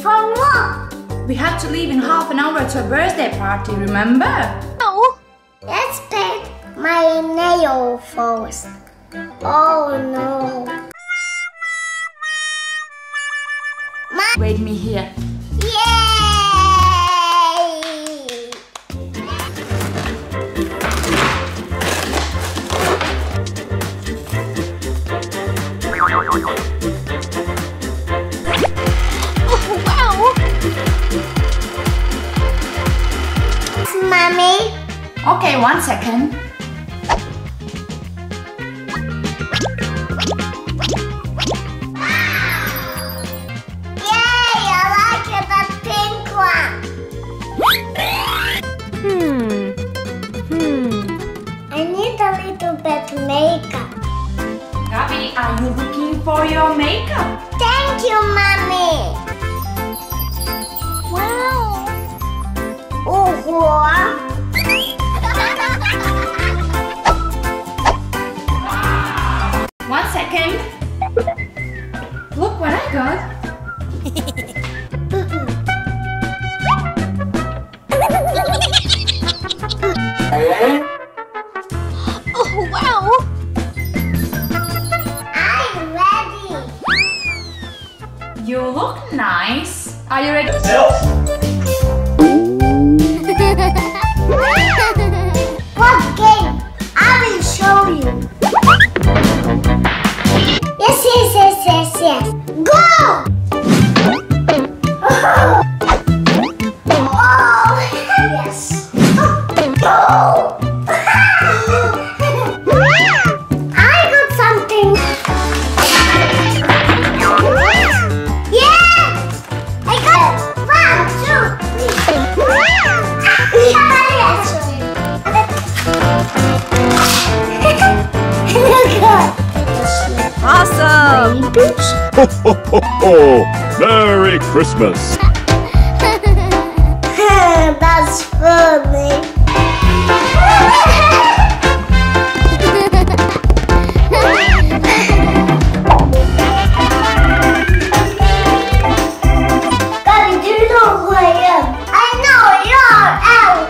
For what? We have to leave in half an hour to a birthday party, remember? No. Let's paint my nail first. Oh no. Wait me here. Okay, 1 second. Yay, I like the pink one. I need a little bit makeup. Gaby, are you looking for your makeup? Thank you, Mommy. Wow. Oh, wow. Look what I got. Oh wow! I'm ready. You look nice. Are you ready? No. What game? I will show you. Yes. Go! Oh, yes. Go! I got something. Yes! I got 1, 2, 3. Awesome! Ho, ho, ho, ho! Merry Christmas! That's funny! Gaby, do you know who I am? I know you're elf!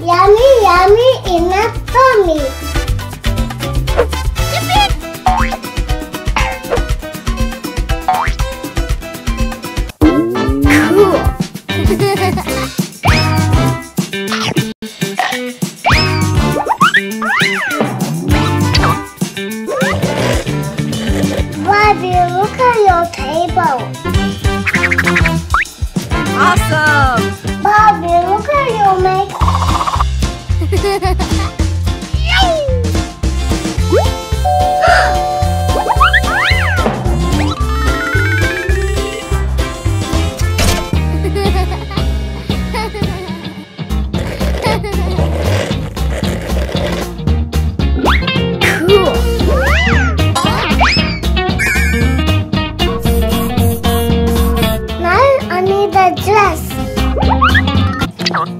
Yummy, yummy in a tummy. Cool. Gaby, look at your table. Awesome. Gaby, look at your makeup.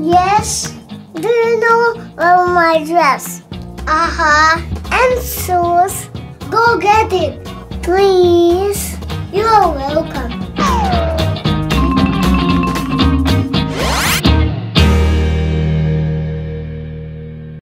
Yes? Do you know my dress? And shoes. Go get it, please. You're welcome.